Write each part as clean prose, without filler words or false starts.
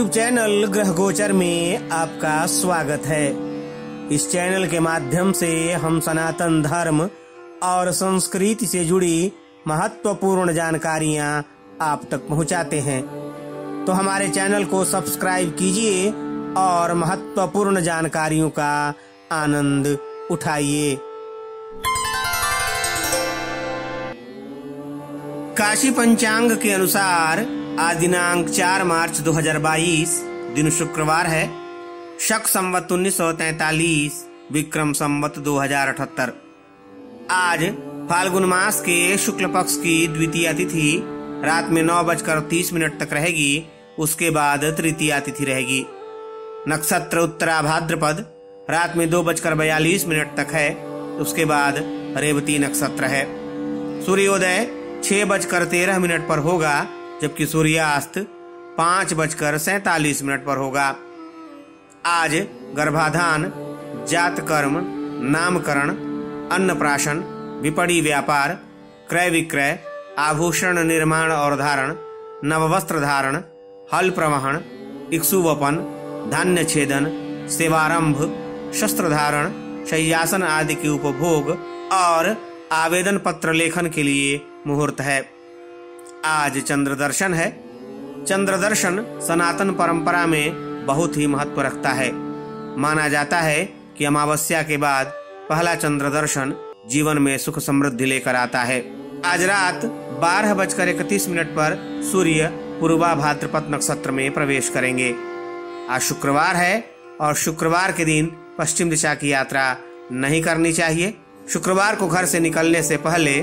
YouTube channel ग्रह गोचर में आपका स्वागत है। इस चैनल के माध्यम से हम सनातन धर्म और संस्कृति से जुड़ी महत्वपूर्ण जानकारियां आप तक पहुंचाते हैं, तो हमारे चैनल को सब्सक्राइब कीजिए और महत्वपूर्ण जानकारियों का आनंद उठाइए। काशी पंचांग के अनुसार आज दिनांक 4 मार्च 2022 दिन शुक्रवार है। शक संवत 1943, विक्रम संवत 2078। आज फाल्गुन मास के शुक्ल पक्ष की द्वितीय तिथि रात में 9:30 तक रहेगी, उसके बाद तृतीय तिथि रहेगी। नक्षत्र उत्तरा भाद्रपद रात में 2:42 तक है, उसके बाद रेवती नक्षत्र है। सूर्योदय 6:13 पर होगा, जबकि सूर्यास्त 5:47 पर होगा। आज गर्भाधान, जात कर्म, नामकरण, अन्नप्राशन, विपणी व्यापार, क्रय विक्रय, आभूषण निर्माण और धारण, नववस्त्र धारण, हल प्रवहन, इक्षुवपन, धान्य छेदन, सेवारंभ, शस्त्र धारण, शय्यासन आदि के उपभोग और आवेदन पत्र लेखन के लिए मुहूर्त है। आज चंद्र दर्शन है। चंद्र दर्शन सनातन परंपरा में बहुत ही महत्व रखता है। माना जाता है कि अमावस्या के बाद पहला चंद्र दर्शन जीवन में सुख समृद्धि लेकर आता है। आज रात 12:31 पर सूर्य पूर्वाभाद्रपद नक्षत्र में प्रवेश करेंगे। आज शुक्रवार है और शुक्रवार के दिन पश्चिम दिशा की यात्रा नहीं करनी चाहिए। शुक्रवार को घर से निकलने से पहले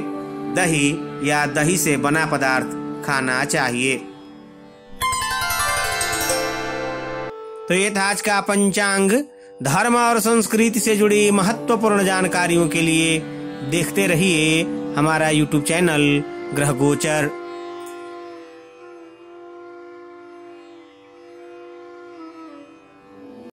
दही या दही से बना पदार्थ खाना चाहिए। तो ये था आज का पंचांग। धर्म और संस्कृति से जुड़ी महत्वपूर्ण जानकारियों के लिए देखते रहिए हमारा YouTube चैनल ग्रह गोचर।